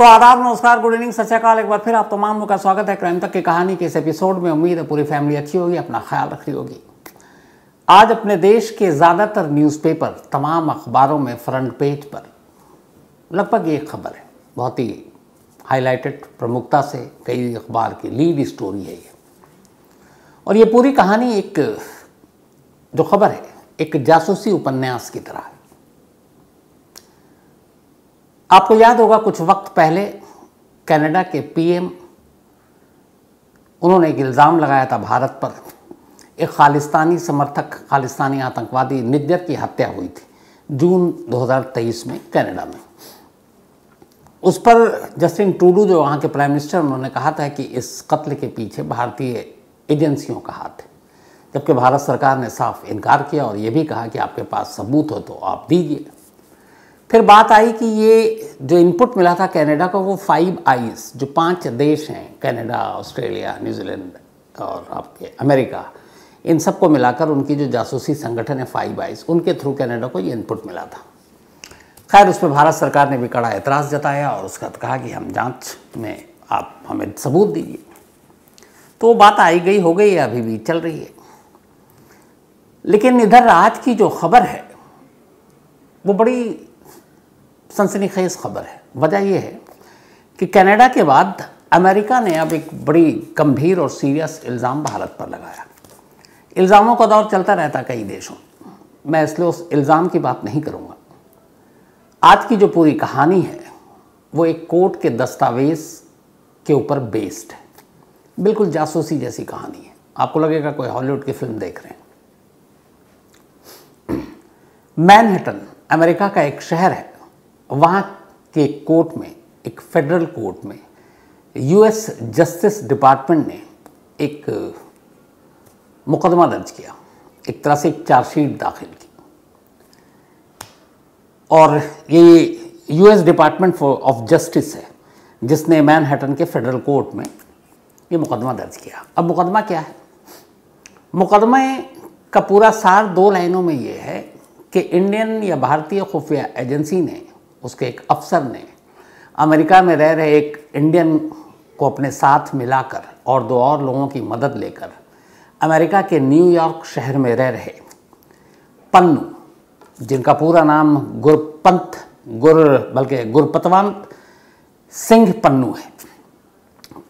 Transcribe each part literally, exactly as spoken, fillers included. तो आदाब, नमस्कार, गुड इवनिंग, सत श्री अकाल। एक बार फिर आप तमाम लोग का स्वागत है क्राइम तक की कहानी के इस एपिसोड में। उम्मीद है पूरी फैमिली अच्छी होगी, अपना ख्याल रख रही होगी। आज अपने देश के ज़्यादातर न्यूज़पेपर, तमाम अखबारों में फ्रंट पेज पर लगभग एक खबर है, बहुत ही हाईलाइटेड, प्रमुखता से कई अखबार की लीड स्टोरी है ये। और ये पूरी कहानी एक जो खबर है एक जासूसी उपन्यास की तरह है। आपको याद होगा कुछ वक्त पहले कनाडा के पीएम, उन्होंने एक इल्ज़ाम लगाया था भारत पर, एक खालिस्तानी समर्थक, खालिस्तानी आतंकवादी निज्जर की हत्या हुई थी जून दो हज़ार तेईस में कनाडा में। उस पर जस्टिन ट्रूडो, जो वहाँ के प्राइम मिनिस्टर, उन्होंने कहा था कि इस कत्ल के पीछे भारतीय एजेंसियों का हाथ है, जबकि भारत सरकार ने साफ इनकार किया और ये भी कहा कि आपके पास सबूत हो तो आप दीजिए। फिर बात आई कि ये जो इनपुट मिला था कनाडा को, वो फाइव आइज, जो पांच देश हैं कनाडा, ऑस्ट्रेलिया, न्यूजीलैंड और आपके अमेरिका, इन सबको मिलाकर उनकी जो जासूसी संगठन है फाइव आइज, उनके थ्रू कनाडा को ये इनपुट मिला था। खैर, उस पर भारत सरकार ने भी कड़ा एतराज़ जताया और उसका कहा कि हम जांच में, आप हमें सबूत दीजिए। तो वो बात आई गई हो गई, अभी भी चल रही है। लेकिन इधर आज की जो खबर है वो बड़ी सनसनीखेज खबर है। वजह यह है कि कनाडा के बाद अमेरिका ने अब एक बड़ी गंभीर और सीरियस इल्ज़ाम भारत पर लगाया। इल्ज़ामों का दौर चलता रहता कई देशों में, इसलिए उस इल्ज़ाम की बात नहीं करूँगा। आज की जो पूरी कहानी है वो एक कोर्ट के दस्तावेज़ के ऊपर बेस्ड है, बिल्कुल जासूसी जैसी कहानी है। आपको लगेगा कोई हॉलीवुड की फिल्म देख रहे हैं। मैनहट्टन अमेरिका का एक शहर है, वहाँ के कोर्ट में, एक फेडरल कोर्ट में, यूएस जस्टिस डिपार्टमेंट ने एक मुकदमा दर्ज किया, एक तरह से एक चार्जशीट दाखिल की। और ये यूएस डिपार्टमेंट ऑफ जस्टिस है जिसने मैनहट्टन के फेडरल कोर्ट में ये मुकदमा दर्ज किया। अब मुकदमा क्या है? मुकदमे का पूरा सार दो लाइनों में ये है कि इंडियन या भारतीय खुफिया एजेंसी ने, उसके एक अफसर ने, अमेरिका में रह रहे एक इंडियन को अपने साथ मिलाकर और दो और लोगों की मदद लेकर अमेरिका के न्यूयॉर्क शहर में रह रहे पन्नू, जिनका पूरा नाम गुरपंत गुर बल्कि गुरप्रतवान सिंह पन्नू है,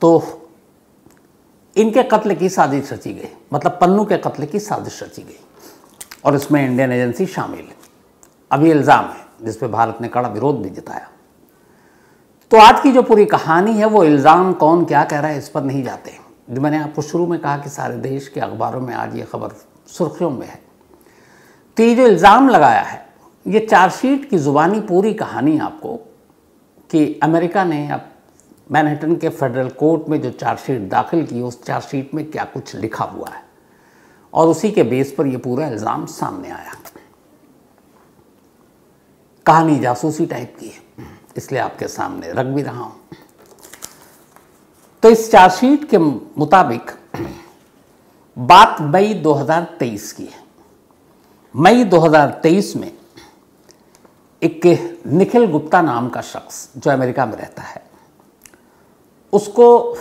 तो इनके कत्ल की साजिश रची गई। मतलब पन्नू के कत्ल की साजिश रची गई और इसमें इंडियन एजेंसी शामिल है। अब ये इल्ज़ाम है जिस पे भारत ने कड़ा विरोध भी जताया। तो आज की जो पूरी कहानी है वो इल्ज़ाम कौन क्या कह रहा है इस पर नहीं जाते। जो मैंने आपको शुरू में कहा कि सारे देश के अखबारों में आज ये खबर सुर्खियों में है। तो ये जो इल्ज़ाम लगाया है, ये चार्जशीट की ज़ुबानी पूरी कहानी आपको कि अमेरिका ने अब मैनहट्टन के फेडरल कोर्ट में जो चार्जशीट दाखिल की, उस चार्जशीट में क्या कुछ लिखा हुआ है, और उसी के बेस पर यह पूरा इल्ज़ाम सामने आया। कहानी जासूसी टाइप की है, इसलिए आपके सामने रख भी रहा हूँ। तो इस चार्जशीट के मुताबिक बात मई दो हज़ार तेईस की है। मई दो हज़ार तेईस में एक निखिल गुप्ता नाम का शख्स, जो अमेरिका में रहता है, उसको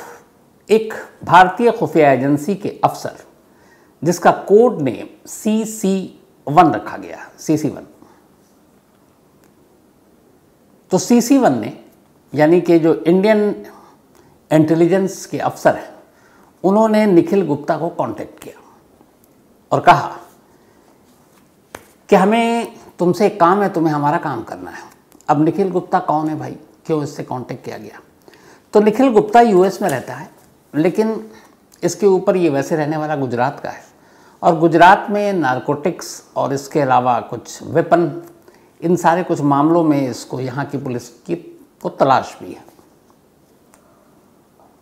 एक भारतीय खुफिया एजेंसी के अफसर, जिसका code name C C one रखा गया, सी सी वन, तो सी सी वन ने, यानी कि जो इंडियन इंटेलिजेंस के अफसर हैं, उन्होंने निखिल गुप्ता को कांटेक्ट किया और कहा कि हमें तुमसे एक काम है, तुम्हें हमारा काम करना है। अब निखिल गुप्ता कौन है भाई, क्यों इससे कांटेक्ट किया गया? तो निखिल गुप्ता यूएस में रहता है, लेकिन इसके ऊपर ये वैसे रहने वाला गुजरात का है, और गुजरात में नारकोटिक्स और इसके अलावा कुछ वेपन, इन सारे कुछ मामलों में इसको यहाँ की पुलिस की को तलाश भी है।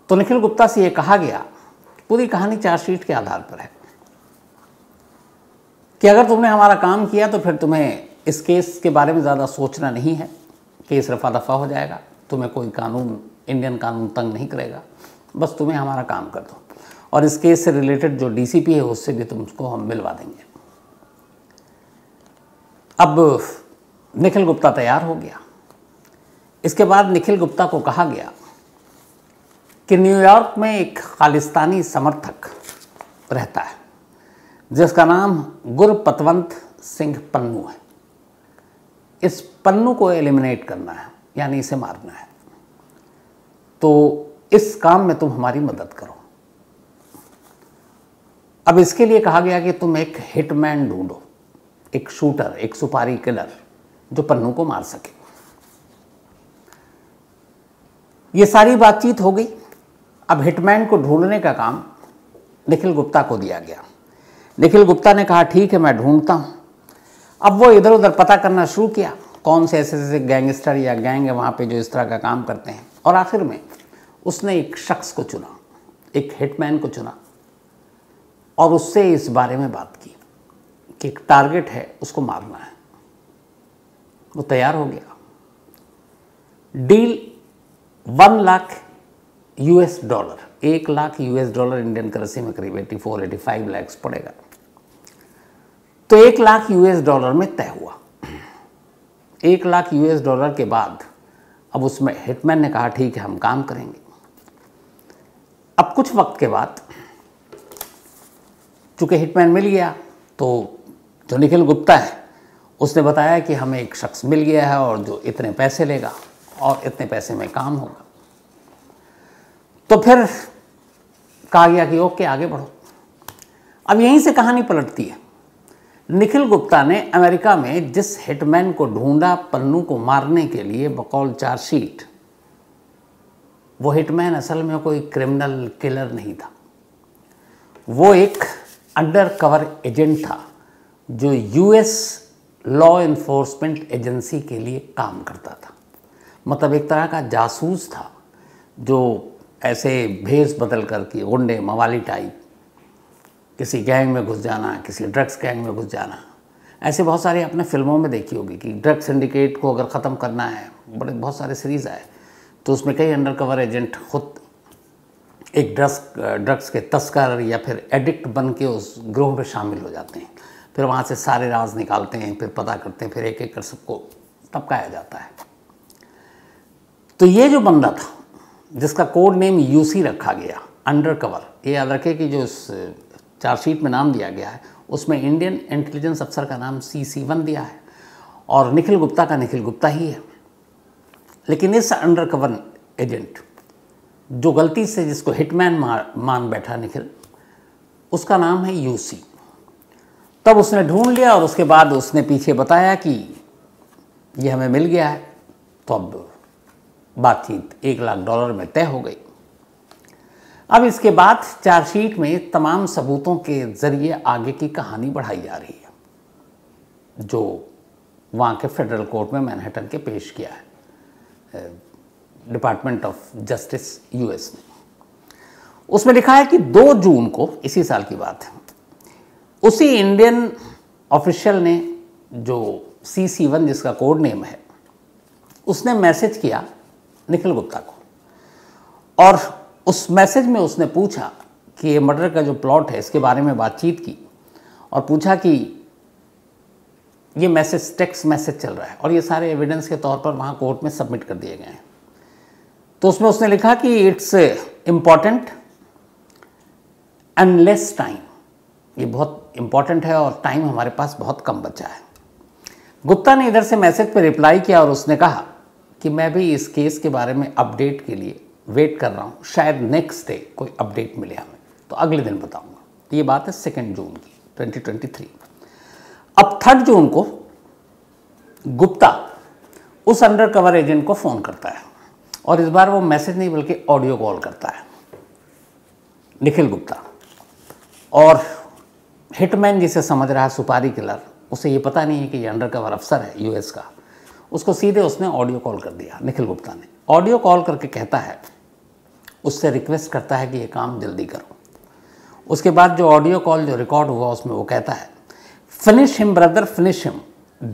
तो निखिल गुप्ता से ये कहा गया, पूरी कहानी चार्जशीट के आधार पर है, कि अगर तुमने हमारा काम किया तो फिर तुम्हें इस केस के बारे में ज़्यादा सोचना नहीं है, केस रफा दफा हो जाएगा, तुम्हें कोई कानून, इंडियन कानून तंग नहीं करेगा, बस तुम्हें हमारा काम कर दो, और इस केस से रिलेटेड जो डीसीपी है उससे भी तुमको हम मिलवा देंगे। अब निखिल गुप्ता तैयार हो गया। इसके बाद निखिल गुप्ता को कहा गया कि न्यूयॉर्क में एक खालिस्तानी समर्थक रहता है जिसका नाम गुरप्रतवंत सिंह पन्नू है। इस पन्नू को एलिमिनेट करना है, यानी इसे मारना है, तो इस काम में तुम हमारी मदद करो। अब इसके लिए कहा गया कि तुम एक हिटमैन ढूंढो, एक शूटर, एक सुपारी किलर जो पन्नू को मार सके। ये सारी बातचीत हो गई। अब हिटमैन को ढूंढने का काम निखिल गुप्ता को दिया गया। निखिल गुप्ता ने कहा ठीक है, मैं ढूंढता हूँ। अब वो इधर उधर पता करना शुरू किया कौन से ऐसे ऐसे गैंगस्टर या गैंग है वहाँ पे जो इस तरह का काम करते हैं, और आखिर में उसने एक शख्स को चुना, एक हिटमैन को चुना, और उससे इस बारे में बात की कि एक टारगेट है, उसको मारना है। वो तैयार हो गया। Deal one lakh US dollar, एक lakh US dollar Indian currency में करीब eighty four eighty five lakhs पड़ेगा। तो एक लाख यूएस डॉलर में तय हुआ। एक लाख यूएस डॉलर के बाद अब उसमें हिटमैन ने कहा ठीक है, हम काम करेंगे। अब कुछ वक्त के बाद चूंकि हिटमैन मिल गया, तो जो निखिल गुप्ता है उसने बताया कि हमें एक शख्स मिल गया है और जो इतने पैसे लेगा और इतने पैसे में काम होगा। तो फिर कहा गया कि ओके आगे बढ़ो। अब यहीं से कहानी पलटती है। निखिल गुप्ता ने अमेरिका में जिस हिटमैन को ढूंढा पन्नू को मारने के लिए बकौल चार्जशीट, वो हिटमैन असल में कोई क्रिमिनल किलर नहीं था, वो एक अंडरकवर एजेंट था जो यूएस लॉ एनफोर्समेंट एजेंसी के लिए काम करता था। मतलब एक तरह का जासूस था जो ऐसे भेष बदल करके गुंडे मवाली टाइप, किसी गैंग में घुस जाना, किसी ड्रग्स गैंग में घुस जाना, ऐसे बहुत सारे आपने फिल्मों में देखी होगी कि ड्रग्स सिंडिकेट को अगर ख़त्म करना है, बड़े बहुत सारे सीरीज़ आए, तो उसमें कई अंडरकवर एजेंट खुद एक ड्रग्स ड्रग्स के तस्कर या फिर एडिक्ट बन के उस ग्रोह में शामिल हो जाते हैं, फिर वहाँ से सारे राज निकालते हैं, फिर पता करते हैं, फिर एक एक कर सबको टपकाया जाता है। तो ये जो बंदा था जिसका कोड नेम यू सी रखा गया, अंडरकवर, ये याद रखे कि जो इस चार्जशीट में नाम दिया गया है उसमें इंडियन इंटेलिजेंस अफसर का नाम सी सी वन दिया है और निखिल गुप्ता का निखिल गुप्ता ही है। लेकिन इस अंडरकवर एजेंट जो गलती से जिसको हिटमैन मान बैठा निखिल, उसका नाम है यूसी। तब उसने ढूंढ लिया और उसके बाद उसने पीछे बताया कि ये हमें मिल गया है। तो अब बातचीत एक लाख डॉलर में तय हो गई। अब इसके बाद चार्जशीट में तमाम सबूतों के ज़रिए आगे की कहानी बढ़ाई जा रही है जो वहाँ के फेडरल कोर्ट में मैनहट्टन के पेश किया है डिपार्टमेंट ऑफ जस्टिस यूएस ने। उसमें लिखा है कि दो जून को, इसी साल की बात है, उसी इंडियन ऑफिशियल ने जो सी सी वन जिसका कोड नेम है, उसने मैसेज किया निखिल गुप्ता को और उस मैसेज में उसने पूछा कि ये मर्डर का जो प्लॉट है इसके बारे में बातचीत की और पूछा कि ये मैसेज टेक्स्ट मैसेज चल रहा है और ये सारे एविडेंस के तौर पर वहाँ कोर्ट में सबमिट कर दिए गए हैं। तो उसमें उसने लिखा कि it's important and less time, ये बहुत इम्पॉर्टेंट है और टाइम हमारे पास बहुत कम बचा है। गुप्ता ने इधर से मैसेज पर रिप्लाई किया और उसने कहा कि मैं भी इस केस के बारे में अपडेट के लिए वेट कर रहा हूँ, शायद नेक्स्ट डे कोई अपडेट मिले हमें, तो अगले दिन बताऊँगा। तो ये बात है सेकेंड जून की ट्वेंटी ट्वेंटी थ्री। अब थर्ड जून को गुप्ता उस अंडरकवर एजेंट को फ़ोन करता है और इस बार वो मैसेज नहीं बल्कि ऑडियो कॉल करता है निखिल गुप्ता, और हिटमैन जिसे समझ रहा है सुपारी किलर, उसे ये पता नहीं है कि ये अंडरकवर अफसर है यूएस का, उसको सीधे उसने ऑडियो कॉल कर दिया। निखिल गुप्ता ने ऑडियो कॉल करके कहता है, उससे रिक्वेस्ट करता है कि ये काम जल्दी करो। उसके बाद जो ऑडियो कॉल जो रिकॉर्ड हुआ उसमें वो कहता है, finish him brother finish him,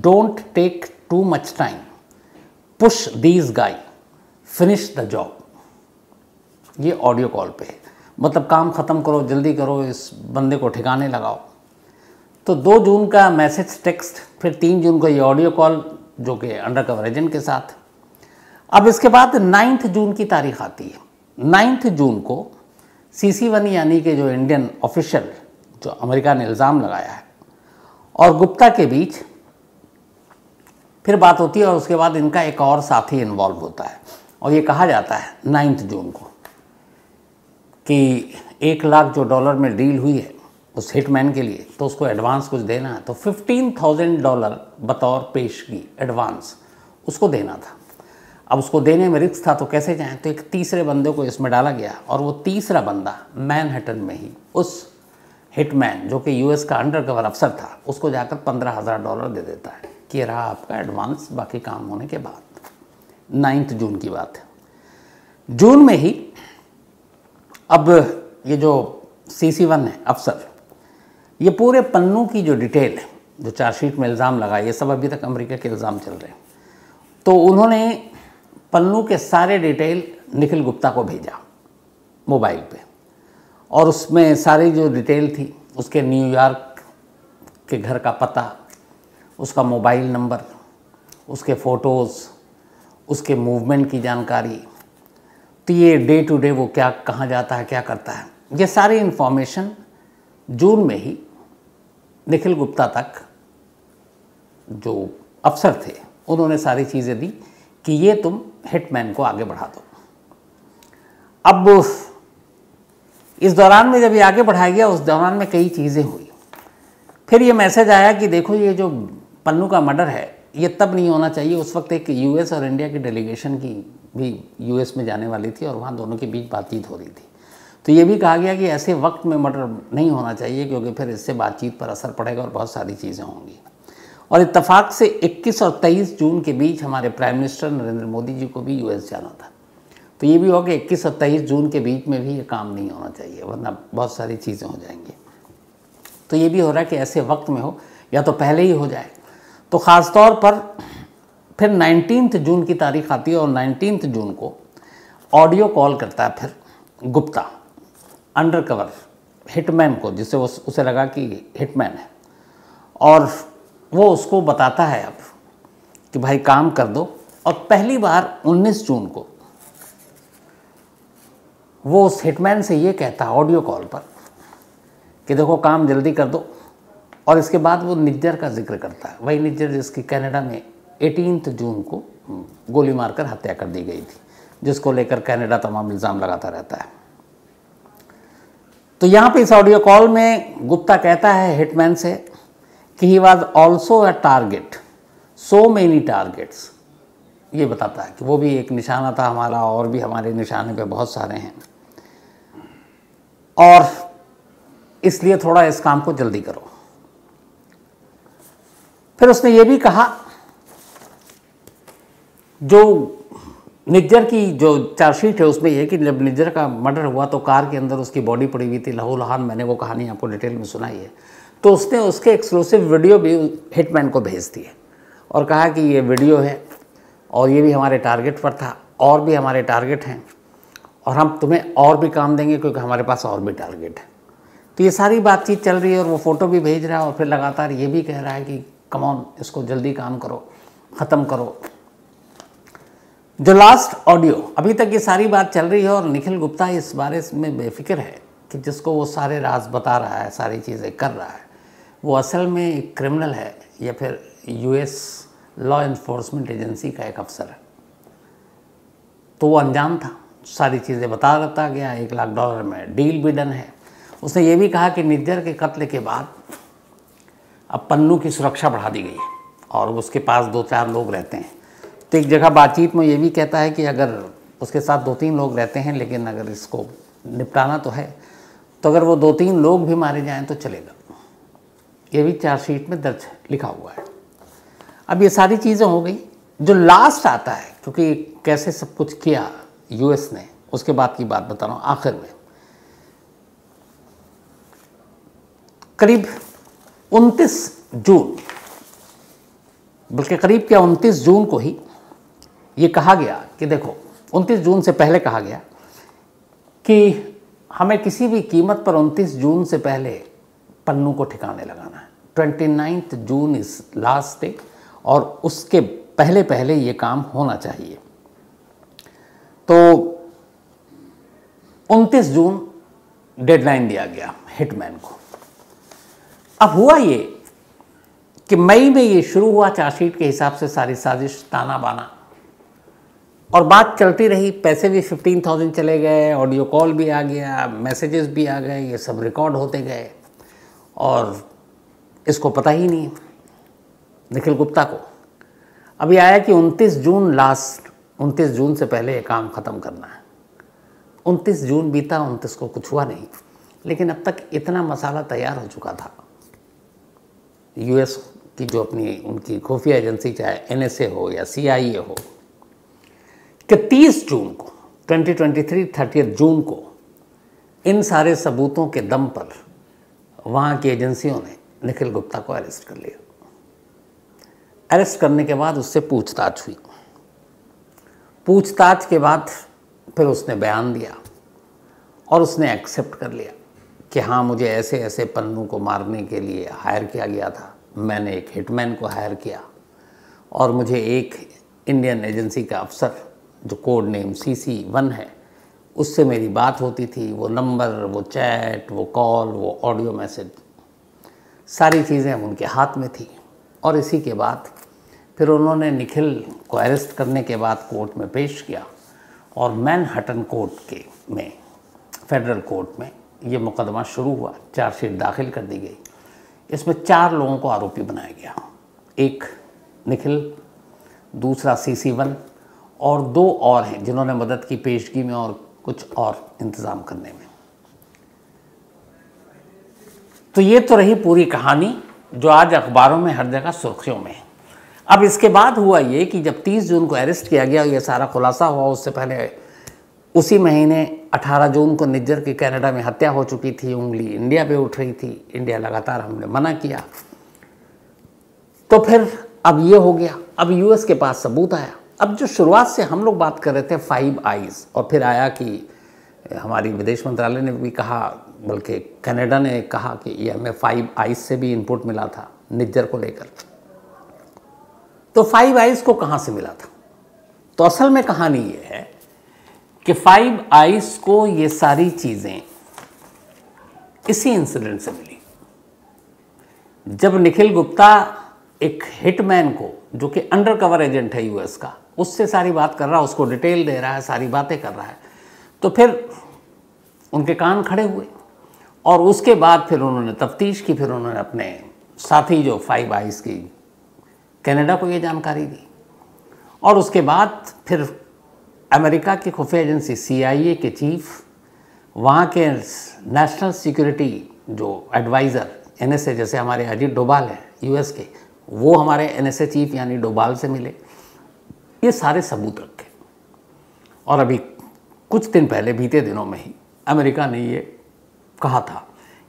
don't take too much time, push these guy, finish the job. ये ऑडियो कॉल पे है, मतलब काम ख़त्म करो, जल्दी करो, इस बंदे को ठिकाने लगाओ। तो दो जून का मैसेज टेक्स्ट, फिर तीन जून को ये ऑडियो कॉल जो कि अंडरकवर एजेंट के साथ। अब इसके बाद नाइन्थ जून की तारीख आती है। नाइन्थ जून को सी सी वन यानी कि जो इंडियन ऑफिशियल जो अमेरिका ने इल्ज़ाम लगाया है और गुप्ता के बीच फिर बात होती है और उसके बाद इनका एक और साथी इन्वॉल्व होता है और ये कहा जाता है नाइन्थ जून को कि एक लाख जो डॉलर में डील हुई है उस हिटमैन के लिए तो उसको एडवांस कुछ देना है, तो फिफ्टीन थाउजेंड डॉलर बतौर पेशगी एडवांस उसको देना था। अब उसको देने में रिस्क था तो कैसे जाएं, तो एक तीसरे बंदे को इसमें डाला गया और वो तीसरा बंदा मैनहट्टन में ही उस हिटमैन जो कि यूएस का अंडरकवर अफसर था उसको जाकर पंद्रह हज़ार डॉलर दे देता है कि ये रहा आपका एडवांस बाकी काम होने के बाद। नाइन्थ जून की बात है। जून में ही अब ये जो सी सी वन है अफसर, ये पूरे पन्नू की जो डिटेल है जो चार्जशीट में इल्ज़ाम लगा ये सब अभी तक अमेरिका के इल्ज़ाम चल रहे हैं, तो उन्होंने पन्नू के सारे डिटेल निखिल गुप्ता को भेजा मोबाइल पे और उसमें सारी जो डिटेल थी उसके न्यूयॉर्क के घर का पता, उसका मोबाइल नंबर, उसके फ़ोटोज़, उसके मूवमेंट की जानकारी, तो ये डे टू डे वो क्या कहाँ जाता है क्या करता है, ये सारी इन्फॉर्मेशन जून में ही निखिल गुप्ता तक जो अफसर थे उन्होंने सारी चीज़ें दी कि ये तुम हिटमैन को आगे बढ़ा दो। अब इस दौरान में जब ये आगे बढ़ाया गया उस दौरान में कई चीज़ें हुई। फिर ये मैसेज आया कि देखो ये जो पन्नू का मर्डर है ये तब नहीं होना चाहिए, उस वक्त एक यूएस और इंडिया की डेलीगेशन की भी यूएस में जाने वाली थी और वहाँ दोनों के बीच बातचीत हो रही थी, तो ये भी कहा गया कि ऐसे वक्त में मर्डर नहीं होना चाहिए क्योंकि फिर इससे बातचीत पर असर पड़ेगा और बहुत सारी चीज़ें होंगी। और इत्तफाक से इक्कीस और तेईस जून के बीच हमारे प्राइम मिनिस्टर नरेंद्र मोदी जी को भी यूएस जाना था, तो ये भी हो कि इक्कीस और तेईस जून के बीच में भी ये काम नहीं होना चाहिए वरना बहुत सारी चीज़ें हो जाएंगी, तो ये भी हो रहा है कि ऐसे वक्त में हो या तो पहले ही हो जाए। तो ख़ास तौर पर फिर नाइनटीन्थ जून की तारीख आती है और नाइनटीन्थ जून को ऑडियो कॉल करता है फिर गुप्ता अंडरकवर हिटमैन को जिसे वो उसे लगा कि हिटमैन है, और वो उसको बताता है अब कि भाई काम कर दो। और पहली बार उन्नीस जून को वो उस हिटमैन से ये कहता है ऑडियो कॉल पर कि देखो काम जल्दी कर दो, और इसके बाद वो निज्जर का जिक्र करता है, वही निज्जर जिसकी कनाडा में अठारह जून को गोली मारकर हत्या कर दी गई थी, जिसको लेकर कनाडा तमाम इल्ज़ाम लगाता रहता है। तो यहाँ पे इस ऑडियो कॉल में गुप्ता कहता है हिटमैन से कि he was also a target, so many targets, ये बताता है कि वो भी एक निशाना था हमारा और भी हमारे निशाने पे बहुत सारे हैं और इसलिए थोड़ा इस काम को जल्दी करो। फिर उसने ये भी कहा जो निज्जर की जो चार्जशीट है उसमें यह कि जब निज्जर का मर्डर हुआ तो कार के अंदर उसकी बॉडी पड़ी हुई थी लहूलुहान, मैंने वो कहानी आपको डिटेल में सुनाई है, तो उसने उसके एक्सक्लूसिव वीडियो भी हिटमैन को भेज दिए और कहा कि ये वीडियो है और ये भी हमारे टारगेट पर था और भी हमारे टारगेट हैं और हम तुम्हें और भी काम देंगे क्योंकि हमारे पास और भी टारगेट है। तो ये सारी बातचीत चल रही है और वो फ़ोटो भी भेज रहा है और फिर लगातार ये भी कह रहा है कि कम ऑन इसको जल्दी काम करो, ख़त्म करो। जो लास्ट ऑडियो, अभी तक ये सारी बात चल रही है और निखिल गुप्ता इस बारे में बेफिक्र है कि जिसको वो सारे राज बता रहा है, सारी चीज़ें कर रहा है, वो असल में एक क्रिमिनल है या फिर यूएस लॉ इन्फोर्समेंट एजेंसी का एक अफसर है, तो वो अनजान था, सारी चीज़ें बता रहा गया। एक लाख डॉलर में डील भी डन है। उसने ये भी कहा कि निज्जर के कत्ल के बाद अब पन्नू की सुरक्षा बढ़ा दी गई है और उसके पास दो चार लोग रहते हैं, तो एक जगह बातचीत में ये भी कहता है कि अगर उसके साथ दो तीन लोग रहते हैं लेकिन अगर इसको निपटाना तो है तो अगर वो दो तीन लोग भी मारे जाएं तो चलेगा, ये भी चार्जशीट में दर्ज लिखा हुआ है। अब ये सारी चीज़ें हो गई। जो लास्ट आता है क्योंकि कैसे सब कुछ किया यूएस ने, उसके बाद की बात बता रहा हूँ। आखिर में करीब उनतीस जून, बल्कि करीब क्या उनतीस जून को ही ये कहा गया कि देखो उनतीस जून से पहले कहा गया कि हमें किसी भी कीमत पर उनतीस जून से पहले पन्नू को ठिकाने लगाना है। ट्वेंटी नाइन्थ जून इस लास्ट डे और उसके पहले पहले ये काम होना चाहिए। तो उनतीस जून डेडलाइन दिया गया हिटमैन को। अब हुआ ये कि मई में ये शुरू हुआ चार्जशीट के हिसाब से, सारी साजिश ताना बाना, और बात चलती रही। पैसे भी पंद्रह हज़ार चले गए, ऑडियो कॉल भी आ गया, मैसेजेस भी आ गए, ये सब रिकॉर्ड होते गए और इसको पता ही नहीं निखिल गुप्ता को। अभी आया कि उनतीस जून लास्ट, उनतीस जून से पहले ये काम ख़त्म करना है। उनतीस जून बीता, उनतीस को कुछ हुआ नहीं, लेकिन अब तक इतना मसाला तैयार हो चुका था। यूएस की जो अपनी उनकी खुफिया एजेंसी, चाहे एनएसए हो या सीआईए हो, कि तीस जून को ट्वेंटी ट्वेंटी थ्री तीस जून को इन सारे सबूतों के दम पर वहाँ की एजेंसियों ने निखिल गुप्ता को अरेस्ट कर लिया। अरेस्ट करने के बाद उससे पूछताछ हुई, पूछताछ के बाद फिर उसने बयान दिया और उसने एक्सेप्ट कर लिया कि हाँ, मुझे ऐसे ऐसे पन्नू को मारने के लिए हायर किया गया था, मैंने एक हिटमैन को हायर किया और मुझे एक इंडियन एजेंसी का अफसर जो code name C C one है उससे मेरी बात होती थी, वो नंबर, वो चैट, वो कॉल, वो ऑडियो मैसेज, सारी चीज़ें अब उनके हाथ में थी। और इसी के बाद फिर उन्होंने निखिल को अरेस्ट करने के बाद कोर्ट में पेश किया और मैनहट्टन कोर्ट के में, फेडरल कोर्ट में ये मुकदमा शुरू हुआ, चार्जशीट दाखिल कर दी गई। इसमें चार लोगों को आरोपी बनाया गया, एक निखिल, दूसरा सी सी वन और दो और हैं जिन्होंने मदद की पेशगी में और कुछ और इंतज़ाम करने में। तो ये तो रही पूरी कहानी जो आज अखबारों में हर जगह सुर्खियों में है। अब इसके बाद हुआ ये कि जब तीस जून को अरेस्ट किया गया, ये सारा खुलासा हुआ, उससे पहले उसी महीने अठारह जून को निज्जर की कनाडा में हत्या हो चुकी थी, उंगली इंडिया पे उठ रही थी, इंडिया लगातार हमने मना किया। तो फिर अब ये हो गया, अब यूएस के पास सबूत आया। अब जो शुरुआत से हम लोग बात कर रहे थे फाइव आइज, और फिर आया कि हमारी विदेश मंत्रालय ने भी कहा, बल्कि कनाडा ने कहा कि ये हमें फाइव आइज से भी इनपुट मिला था निज्जर को लेकर। तो फाइव आइज को कहाँ से मिला था? तो असल में कहानी ये है कि फाइव आइज को ये सारी चीज़ें इसी इंसिडेंट से मिली, जब निखिल गुप्ता एक हिटमैन को, जो कि अंडरकवर एजेंट है यूएस का, उससे सारी बात कर रहा है, उसको डिटेल दे रहा है, सारी बातें कर रहा है। तो फिर उनके कान खड़े हुए और उसके बाद फिर उन्होंने तफ्तीश की, फिर उन्होंने अपने साथी जो फाइव आइज की कनाडा को ये जानकारी दी, और उसके बाद फिर अमेरिका की खुफिया एजेंसी सीआईए के चीफ, वहाँ के नेशनल सिक्योरिटी जो एडवाइज़र एनएसए, जैसे हमारे अजीत डोभाल हैं यूएस के, वो हमारे एनएसए चीफ यानी डोभाल से मिले, ये सारे सबूत रखे। और अभी कुछ दिन पहले, बीते दिनों में ही अमेरिका ने ये कहा था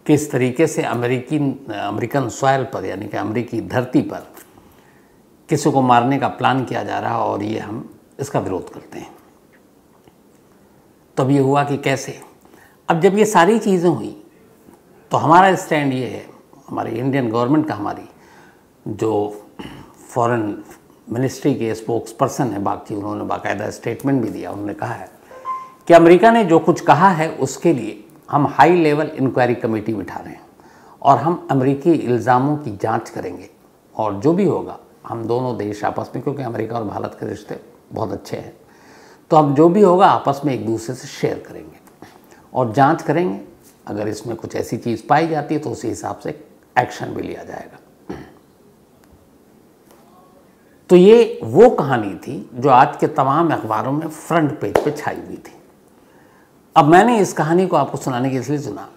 कि इस तरीके से अमेरिकी अमेरिकन सॉयल पर, यानी कि अमेरिकी धरती पर किसी को मारने का प्लान किया जा रहा है और ये हम इसका विरोध करते हैं। तब ये हुआ कि कैसे, अब जब ये सारी चीज़ें हुई तो हमारा स्टैंड ये है, हमारी इंडियन गवर्नमेंट का, हमारी जो फॉरेन मिनिस्ट्री के स्पोक्स पर्सन है बाकी, उन्होंने बाकायदा स्टेटमेंट भी दिया। उन्होंने कहा है कि अमेरिका ने जो कुछ कहा है उसके लिए हम हाई लेवल इंक्वायरी कमेटी बिठा रहे हैं और हम अमेरिकी इल्ज़ामों की जांच करेंगे और जो भी होगा हम दोनों देश आपस में, क्योंकि अमेरिका और भारत के रिश्ते बहुत अच्छे हैं, तो हम जो भी होगा आपस में एक दूसरे से शेयर करेंगे और जांच करेंगे, अगर इसमें कुछ ऐसी चीज़ पाई जाती है तो उसी हिसाब से एक्शन भी लिया जाएगा। तो ये वो कहानी थी जो आज के तमाम अखबारों में फ्रंट पेज पे छाई हुई थी। अब मैंने इस कहानी को आपको सुनाने के इसलिए सुना,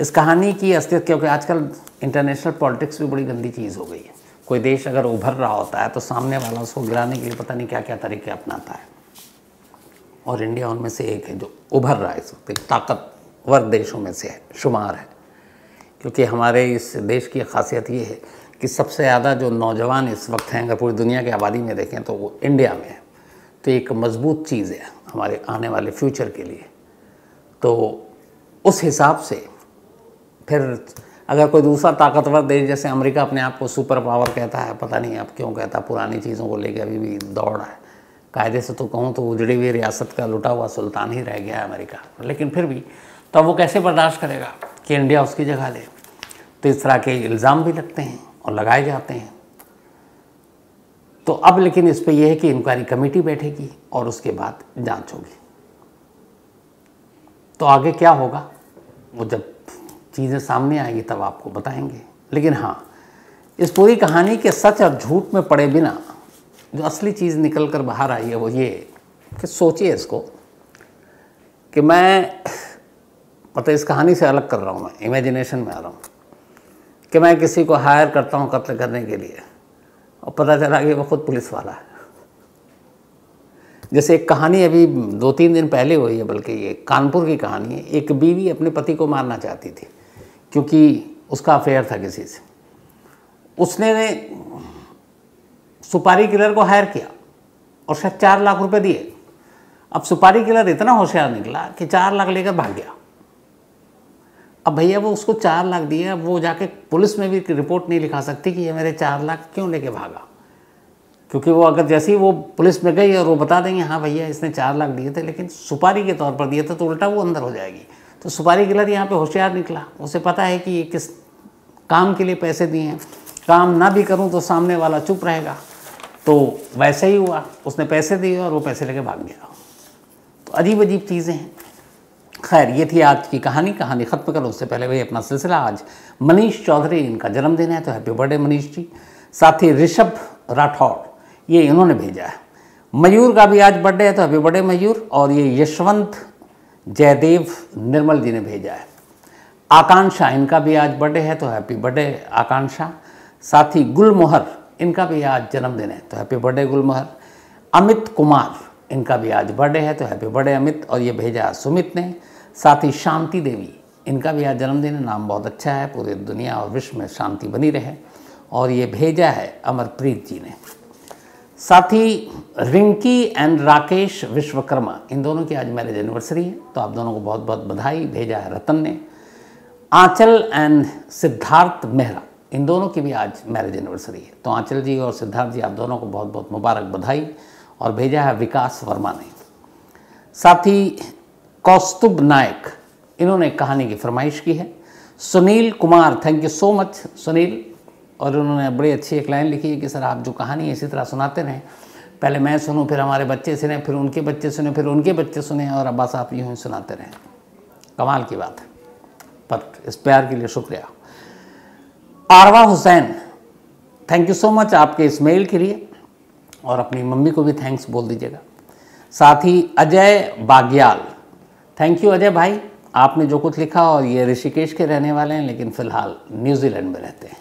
इस कहानी की असलियत, क्योंकि आजकल इंटरनेशनल पॉलिटिक्स भी बड़ी गंदी चीज़ हो गई है। कोई देश अगर उभर रहा होता है तो सामने वाला उसको गिराने के लिए पता नहीं क्या क्या तरीके अपनाता है, और इंडिया उनमें से एक है जो उभर रहा है इस वक्त, एक ताकतवर देशों में से है, शुमार है, क्योंकि हमारे इस देश की खासियत ये है कि सबसे ज़्यादा जो नौजवान इस वक्त हैं, अगर पूरी दुनिया की आबादी में देखें तो वो इंडिया में है। तो एक मजबूत चीज़ है हमारे आने वाले फ्यूचर के लिए। तो उस हिसाब से फिर अगर कोई दूसरा ताकतवर देश, जैसे अमेरिका अपने आप को सुपर पावर कहता है, पता नहीं अब क्यों कहता, पुरानी चीज़ों को लेकर अभी भी दौड़ है, कायदे से तो कहूँ तो उजड़ी हुई रियासत का लुटा हुआ सुल्तान ही रह गया है अमेरिका। लेकिन फिर भी तब वो कैसे बर्दाश्त करेगा कि इंडिया उसकी जगह ले। तो इस तरह के इल्ज़ाम भी लगते हैं और लगाए जाते हैं। तो अब लेकिन इस पर यह है कि इंक्वायरी कमेटी बैठेगी और उसके बाद जांच होगी। तो आगे क्या होगा वो जब चीज़ें सामने आएंगी तब आपको बताएंगे। लेकिन हाँ, इस पूरी कहानी के सच और झूठ में पड़े बिना जो असली चीज़ निकल कर बाहर आई है वो ये कि सोचिए इसको कि मैं मतलब इस कहानी से अलग कर रहा हूँ, मैं इमेजिनेशन में आ रहा हूँ कि मैं किसी को हायर करता हूँ कत्ल करने के लिए और पता चला कि वो खुद पुलिस वाला है। जैसे एक कहानी अभी दो तीन दिन पहले हुई है, बल्कि ये कानपुर की कहानी है। एक बीवी अपने पति को मारना चाहती थी क्योंकि उसका अफेयर था किसी से। उसने सुपारी किलर को हायर किया और शायद चार लाख रुपए दिए। अब सुपारी किलर इतना होशियार निकला कि चार लाख लेकर भाग गया। अब भैया वो उसको चार लाख दिया, वो जाके पुलिस में भी रिपोर्ट नहीं लिखा सकती कि ये मेरे चार लाख क्यों लेके भागा, क्योंकि वो अगर जैसे ही वो पुलिस में गई और वो बता देंगे हाँ भैया इसने चार लाख दिए थे लेकिन सुपारी के तौर पर दिए थे, तो उल्टा वो अंदर हो जाएगी। तो सुपारी किलर यहाँ पे होशियार निकला, उसे पता है कि ये किस काम के लिए पैसे दिए हैं, काम ना भी करूँ तो सामने वाला चुप रहेगा। तो वैसे ही हुआ, उसने पैसे दिए और वो पैसे लेके भाग गया। तो अजीब अजीब चीज़ें हैं। खैर, ये थी आज की कहानी। कहानी ख़त्म करो उससे पहले भाई अपना सिलसिला, आज मनीष चौधरी, इनका जन्मदिन है तो हैप्पी बर्थडे मनीष जी। साथ ही ऋषभ राठौड़, ये इन्होंने भेजा है। मयूर का भी आज बर्थडे है तो हैप्पी बर्थडे मयूर। और ये यशवंत जयदेव निर्मल जी ने भेजा है। आकांक्षा, इनका भी आज बर्थडे है तो हैप्पी बर्थडे आकांक्षा। साथ ही गुलमोहर, इनका भी आज जन्मदिन है तो हैप्पी बर्थडे गुलमोहर। अमित कुमार, इनका भी आज बर्थडे है तो हैप्पी बर्थडे अमित। और ये भेजा सुमित ने। साथ ही शांति देवी, इनका भी आज जन्मदिन है। नाम बहुत अच्छा है, पूरी दुनिया और विश्व में शांति बनी रहे। और ये भेजा है अमरप्रीत जी ने। साथ ही रिंकी एंड राकेश विश्वकर्मा, इन दोनों की आज मैरिज एनिवर्सरी है तो आप दोनों को बहुत बहुत बधाई। भेजा है रतन ने। आंचल एंड सिद्धार्थ मेहरा, इन दोनों की भी आज मैरिज एनिवर्सरी है तो आंचल जी और सिद्धार्थ जी आप दोनों को बहुत बहुत मुबारक बधाई। और भेजा है विकास वर्मा ने। साथ ही कौस्तुभ नायक, इन्होंने कहानी की फरमाइश की है। Sunil Kumar, thank you so much Sunil. और उन्होंने बड़ी अच्छी एक लाइन लिखी है कि सर आप जो कहानी इसी तरह सुनाते रहें, पहले मैं सुनूं फिर हमारे बच्चे सुने फिर उनके बच्चे सुने फिर उनके बच्चे सुने और अब्बास आप यूँ ही सुनाते रहें। कमाल की बात है, पर इस प्यार के लिए शुक्रिया। Arwa Hussain, thank you so much आपके इस मेल के लिए और अपनी मम्मी को भी थैंक्स बोल दीजिएगा। साथ ही अजय बाग्याल, थैंक यू अजय भाई आपने जो कुछ लिखा। और ये ऋषिकेश के रहने वाले हैं लेकिन फ़िलहाल न्यूजीलैंड में रहते हैं।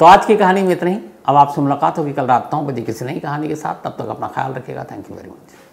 तो आज की कहानी में इतना ही। अब आपसे मुलाकात होगी कल रात नौ बजे किसी नई कहानी के साथ। तब तक अपना ख्याल रखिएगा। Thank you very much.